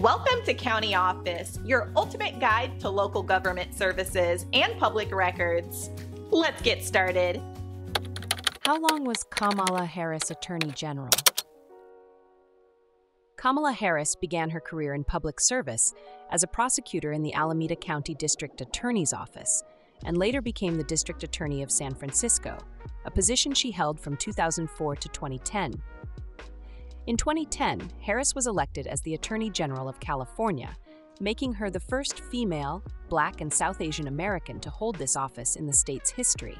Welcome to County Office, your ultimate guide to local government services and public records. Let's get started. How long was Kamala Harris Attorney General? Kamala Harris began her career in public service as a prosecutor in the Alameda County District Attorney's Office and later became the District Attorney of San Francisco, a position she held from 2004 to 2010. In 2010, Harris was elected as the Attorney General of California, making her the first female, Black and South Asian American to hold this office in the state's history.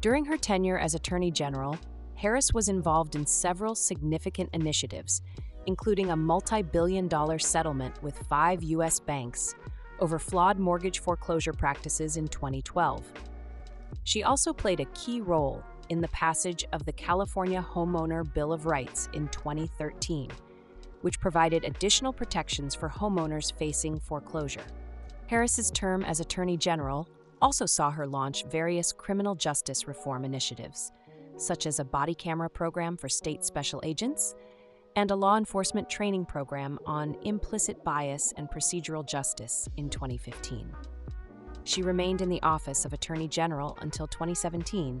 During her tenure as Attorney General, Harris was involved in several significant initiatives, including a multi-billion-dollar settlement with 5 U.S. banks over flawed mortgage foreclosure practices in 2012. She also played a key role in the passage of the California Homeowner Bill of Rights in 2013, which provided additional protections for homeowners facing foreclosure. Harris's term as Attorney General also saw her launch various criminal justice reform initiatives, such as a body camera program for state special agents and a law enforcement training program on implicit bias and procedural justice in 2015. She remained in the office of Attorney General until 2017,